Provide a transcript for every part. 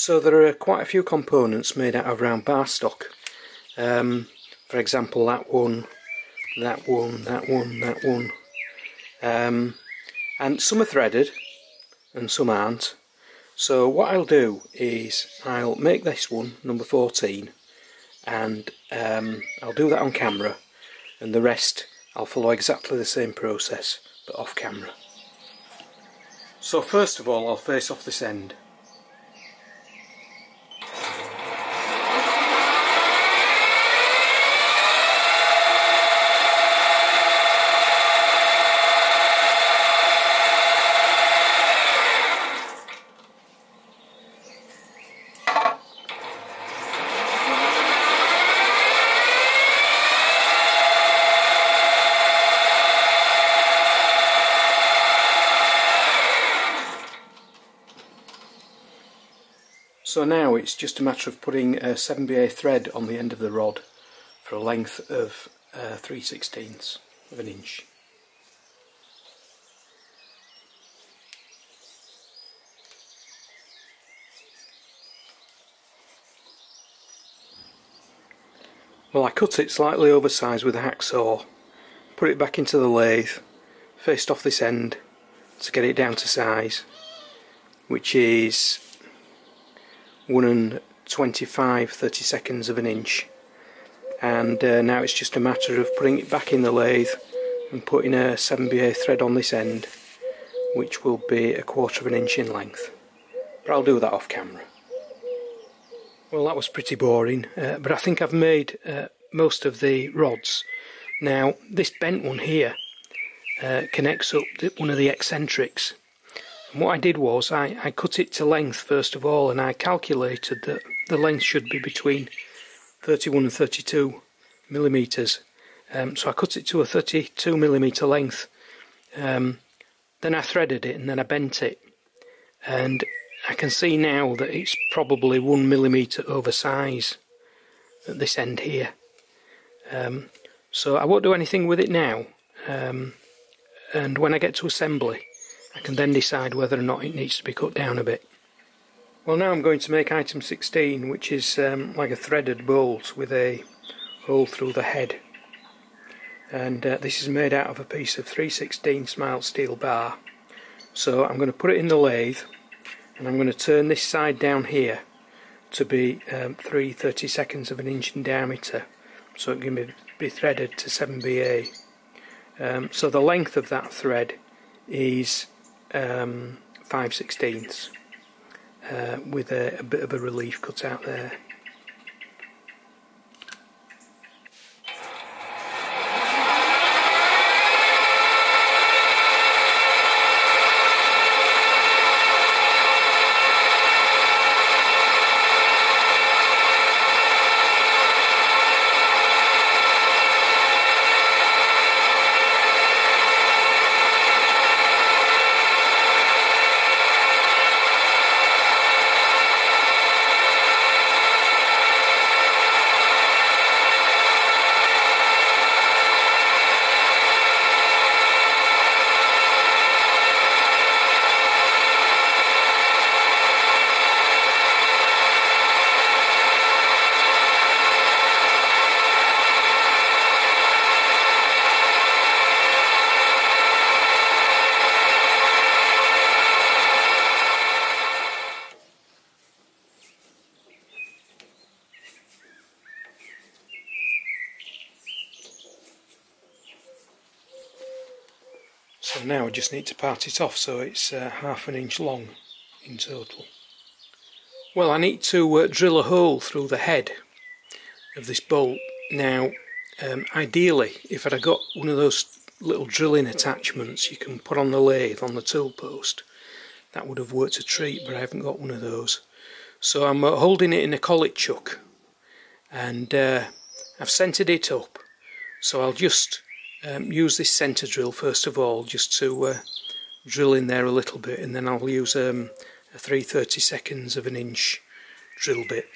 So there are quite a few components made out of round bar stock. For example, that one. And some are threaded and some aren't. So what I'll do is I'll make this one, number 14, and I'll do that on camera, and the rest I'll follow exactly the same process but off camera. So first of all, I'll face off this end. So now it's just a matter of putting a 7BA thread on the end of the rod for a length of 3/16 of an inch. Well, I cut it slightly oversized with a hacksaw, put it back into the lathe, faced off this end to get it down to size, which is 1 and 25/32 of an inch, and now it's just a matter of putting it back in the lathe and putting a 7BA thread on this end, which will be 1/4 of an inch in length, but I'll do that off camera. Well, that was pretty boring, but I think I've made most of the rods. Now this bent one here connects up one of the eccentrics. And what I did was I cut it to length first of all, and I calculated that the length should be between 31 and 32 millimetres. So I cut it to a 32 millimetre length. Then I threaded it and then I bent it. And I can see now that it's probably 1 millimetre over size at this end here. So I won't do anything with it now. And when I get to assembly, I can then decide whether or not it needs to be cut down a bit. Well, now I'm going to make item 16, which is like a threaded bolt with a hole through the head, and this is made out of a piece of 3/16 mild steel bar. So I'm going to put it in the lathe, and I'm going to turn this side down here to be 3/32 of an inch in diameter, so it can be threaded to 7BA. So the length of that thread is 5/16 with a bit of a relief cut out there. So now I just need to part it off so it's 1/2 an inch long in total. Well, I need to drill a hole through the head of this bolt. Now ideally, if I'd have got one of those little drilling attachments you can put on the lathe on the tool post, that would have worked a treat, but I haven't got one of those. So I'm holding it in a collet chuck, and I've centred it up, so I'll just use this centre drill first of all just to drill in there a little bit, and then I'll use a 3/32 of an inch drill bit.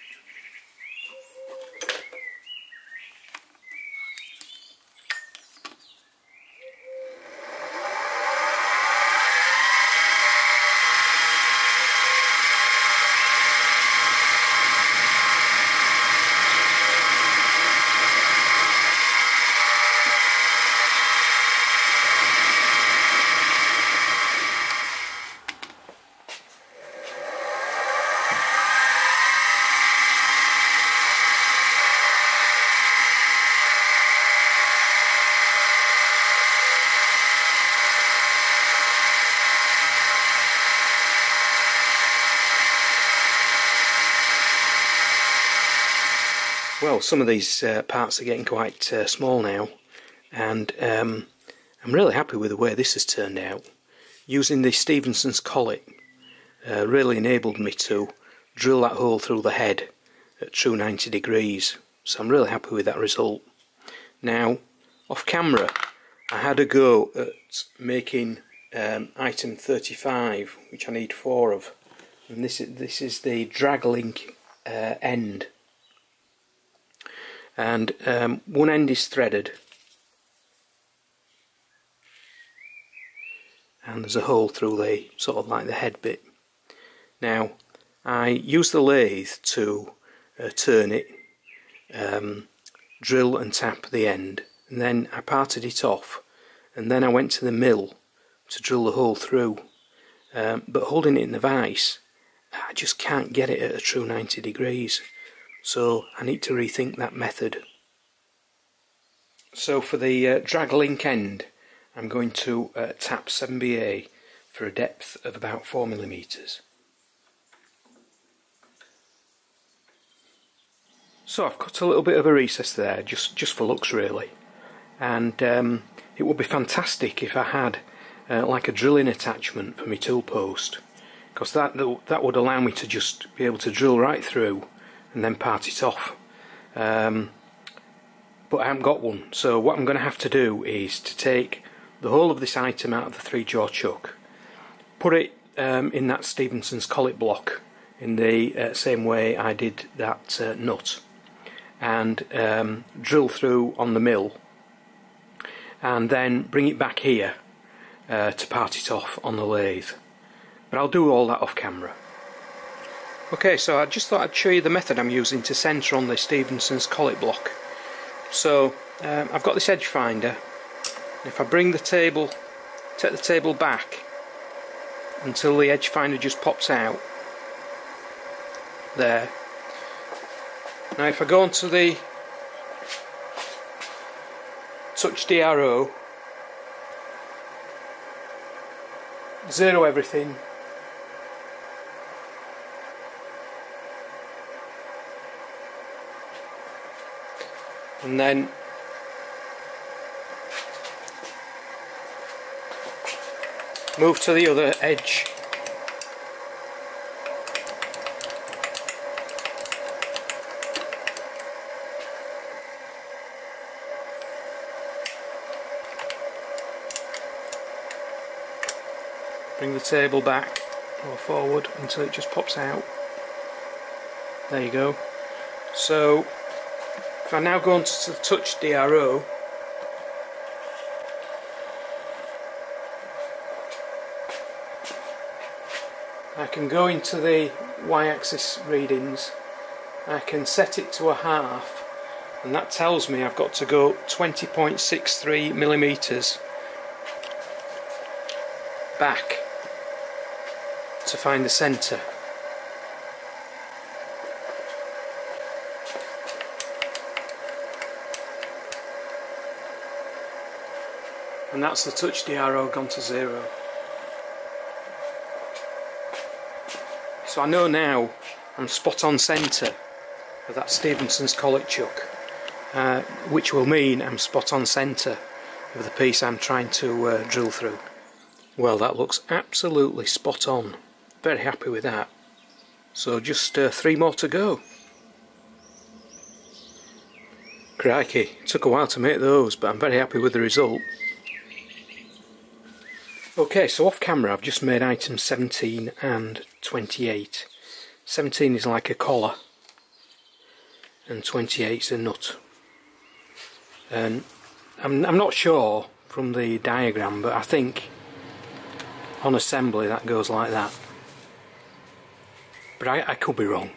well, some of these parts are getting quite small now, and I'm really happy with the way this has turned out. Using the Stephenson's collet really enabled me to drill that hole through the head at true 90 degrees, so I'm really happy with that result. Now, off camera, I had a go at making item 35, which I need 4 of, and this is the drag link end, and one end is threaded, and there's a hole through the sort of like the head bit. Now, I use the lathe to turn it, drill and tap the end, and then I parted it off, and then I went to the mill to drill the hole through, but holding it in the vise, I just can't get it at a true 90 degrees, so I need to rethink that method. So for the drag link end, I'm going to tap 7BA for a depth of about 4mm. So I've cut a little bit of a recess there, just for looks really, and it would be fantastic if I had like a drilling attachment for my tool post, because that would allow me to just be able to drill right through and then part it off. But I haven't got one, so what I'm going to have to do is to take the whole of this item out of the 3-jaw chuck, put it in that Stephenson's collet block in the same way I did that nut, and drill through on the mill, and then bring it back here to part it off on the lathe. But I'll do all that off camera. Okay, so I just thought I'd show you the method I'm using to centre on the Stephenson's collet block. So I've got this edge finder, and if I bring the table, take the table back until the edge finder just pops out there. Now if I go onto the Touch DRO, zero everything, and then move to the other edge, bring the table back or forward until it just pops out. There you go. So if I now go on to the Touch DRO, I can go into the y-axis readings, I can set it to a half, and that tells me I've got to go 20.63mm back to find the centre. And that's the Touch DRO gone to 0. So I know now I'm spot on centre of that Stephenson's collet chuck, which will mean I'm spot on centre of the piece I'm trying to drill through. Well, that looks absolutely spot on. Very happy with that. So just 3 more to go. Crikey, took a while to make those, but I'm very happy with the result. Okay, so off camera I've just made items 17 and 28. 17 is like a collar, and 28 is a nut. And I'm not sure from the diagram, but I think on assembly that goes like that. But I could be wrong.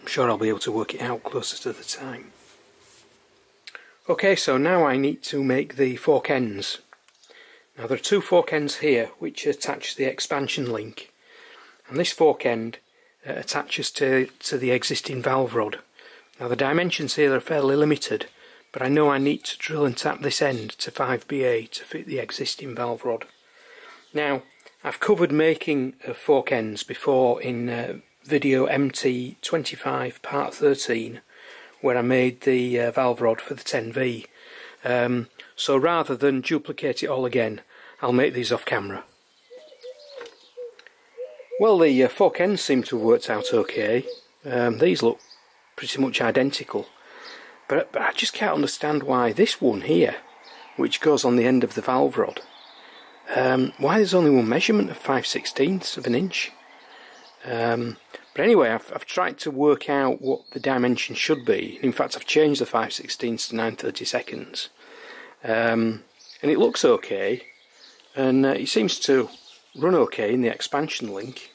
I'm sure I'll be able to work it out closer to the time. Okay, so now I need to make the fork ends. Now there are 2 fork ends here which attach the expansion link, and this fork end attaches to the existing valve rod. Now the dimensions here are fairly limited, but I know I need to drill and tap this end to 5BA to fit the existing valve rod. Now I've covered making fork ends before in video MT25 part 13 where I made the valve rod for the 10V. So rather than duplicate it all again, I'll make these off camera. Well, the fork ends seem to have worked out okay. These look pretty much identical, but I just can't understand why this one here, which goes on the end of the valve rod, why there's only one measurement of 5/16ths of an inch. But anyway, I've tried to work out what the dimension should be. In fact, I've changed the 5/16ths to 9/32, and it looks okay, and it seems to run okay in the expansion link.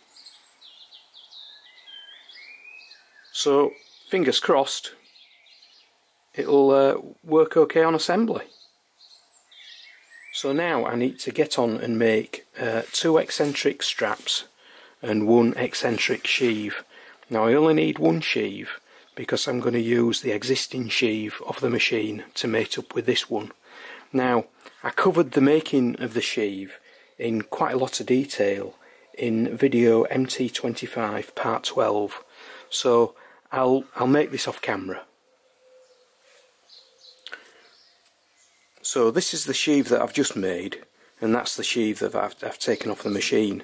So fingers crossed it'll work okay on assembly. So now I need to get on and make two eccentric straps and one eccentric sheave. Now I only need one sheave because I'm going to use the existing sheave of the machine to mate up with this one. Now I covered the making of the sheave in quite a lot of detail in video MT25 part 12, so I'll make this off camera. So this is the sheave that I've just made, and that's the sheave that I've taken off the machine.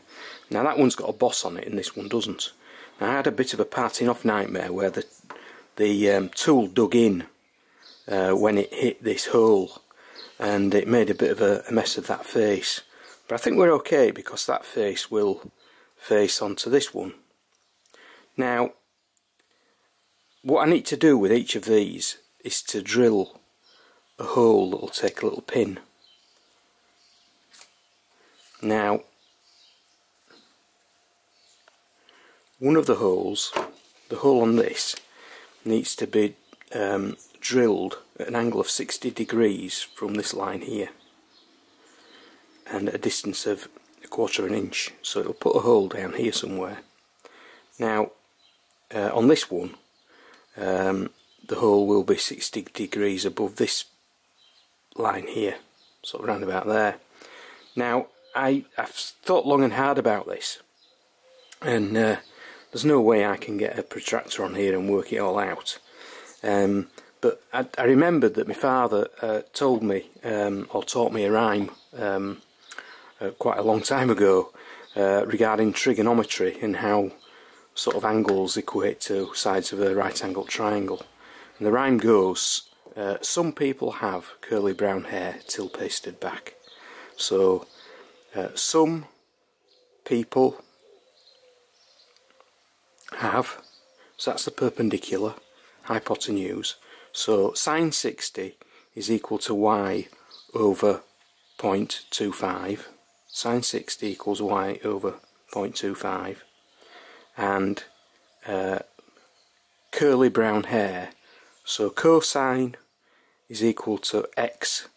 Now that one's got a boss on it and this one doesn't. Now I had a bit of a parting off nightmare where the tool dug in when it hit this hole, and it made a bit of a mess of that face. But I think we're okay because that face will face onto this one. Now what I need to do with each of these is to drill a hole that will take a little pin. Now one of the holes, the hole on this, needs to be drilled at an angle of 60 degrees from this line here, and at a distance of 1/4 inch, so it'll put a hole down here somewhere. Now on this one, the hole will be 60 degrees above this line here, sort of round about there. Now I've thought long and hard about this, and there's no way I can get a protractor on here and work it all out, but I remembered that my father told me or taught me a rhyme quite a long time ago regarding trigonometry and how sort of angles equate to sides of a right angled triangle. And the rhyme goes, some people have curly brown hair till pasted back. So some people have, so that's the perpendicular, hypotenuse, so sine 60 is equal to y over 0.25. Sine 60 equals y over 0.25, and curly brown hair, so cosine is equal to x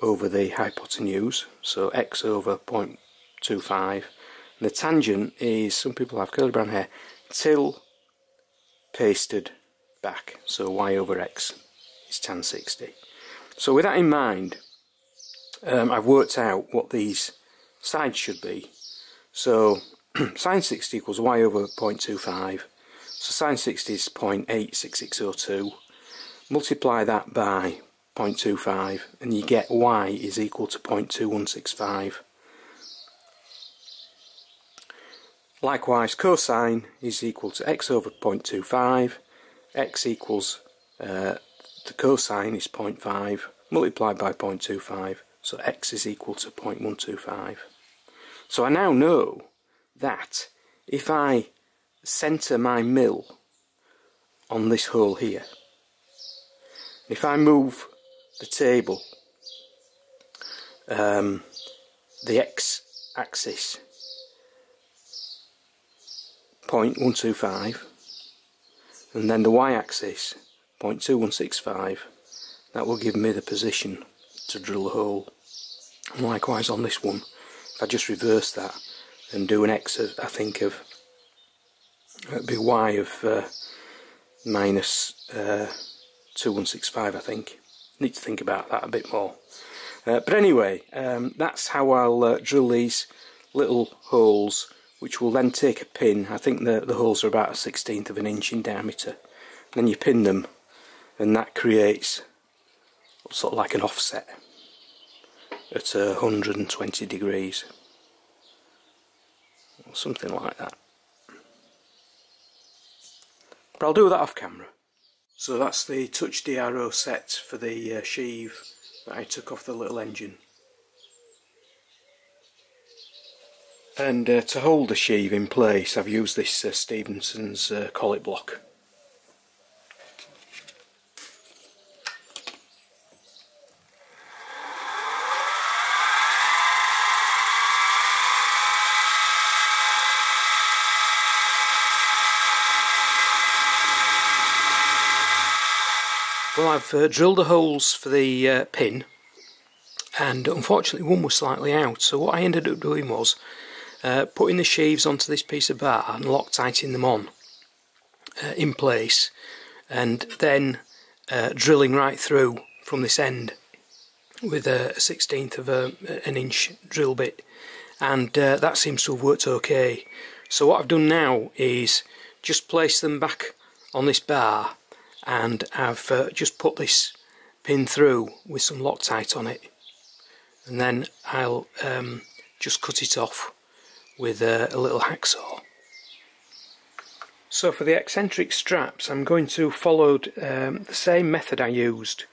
over the hypotenuse, so x over 0.25, and the tangent is, some people have curly brown hair till pasted back, so y over x is tan 60. So with that in mind, I've worked out what these sides should be. So sine 60 equals y over 0.25, so sine 60 is 0.86602. Multiply that by 0.25 and you get y is equal to 0.2165. Likewise, cosine is equal to x over 0.25, x equals, the cosine is 0.5, multiplied by 0.25, so x is equal to 0.125. So I now know that if I centre my mill on this hole here, if I move the table, the x axis 0.125 and then the y axis 0.2165, that will give me the position to drill a hole. And likewise on this one, if I just reverse that and do an x of, I think of, it'd be y of minus 2165, I think. Need to think about that a bit more, but anyway, that's how I'll drill these little holes which will then take a pin. I think the holes are about 1/16 of an inch in diameter. And then you pin them, and that creates sort of like an offset at 120 degrees or something like that. But I'll do that off camera. So that's the Touch DRO set for the sheave that I took off the little engine. And to hold the sheave in place, I've used this Stephenson's collet block. Well, I've drilled the holes for the pin, and unfortunately one was slightly out, so what I ended up doing was putting the sheaves onto this piece of bar and Loctiting them on in place, and then drilling right through from this end with a 1/16 of an inch drill bit, and that seems to have worked okay. So what I've done now is just place them back on this bar, and I've just put this pin through with some Loctite on it, and then I'll just cut it off with a little hacksaw. So for the eccentric straps, I'm going to follow the same method I used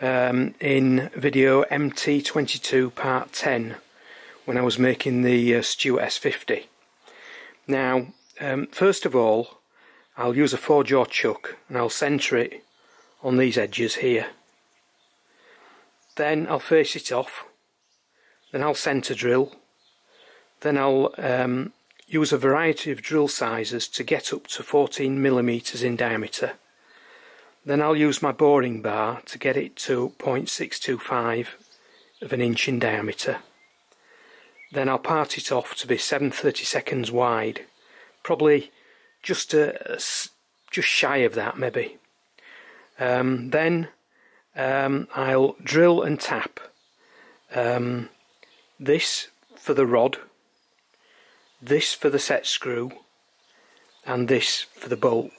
in video MT22 part 10 when I was making the Stuart S50. Now first of all, I'll use a 4-jaw chuck and I'll centre it on these edges here. Then I'll face it off, then I'll centre drill, then I'll use a variety of drill sizes to get up to 14mm in diameter. Then I'll use my boring bar to get it to 0.625 of an inch in diameter. Then I'll part it off to be 7/32 wide, probably just shy of that maybe. Then I'll drill and tap this for the rod, this for the set screw, and this for the bolt.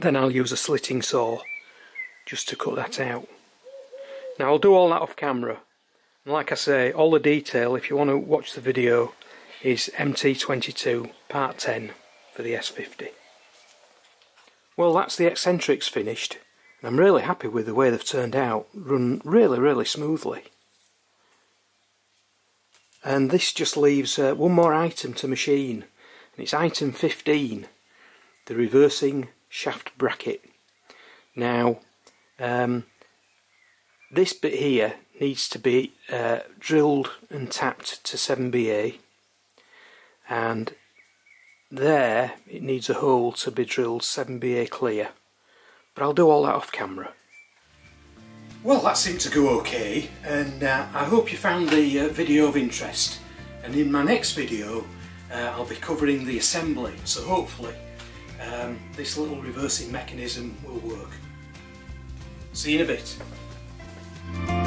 Then I'll use a slitting saw just to cut that out. Now I'll do all that off camera, and like I say, all the detail, if you want to watch the video, is MT22 part 10 for the S50. Well, that's the eccentrics finished, and I'm really happy with the way they've turned out. Run really smoothly. And this just leaves one more item to machine, and it's item 15, the reversing shaft bracket. Now this bit here needs to be drilled and tapped to 7BA, and there it needs a hole to be drilled 7BA clear, but I'll do all that off camera. Well, that seemed to go okay, and I hope you found the video of interest, and in my next video I'll be covering the assembly, so hopefully this little reversing mechanism will work. See you in a bit.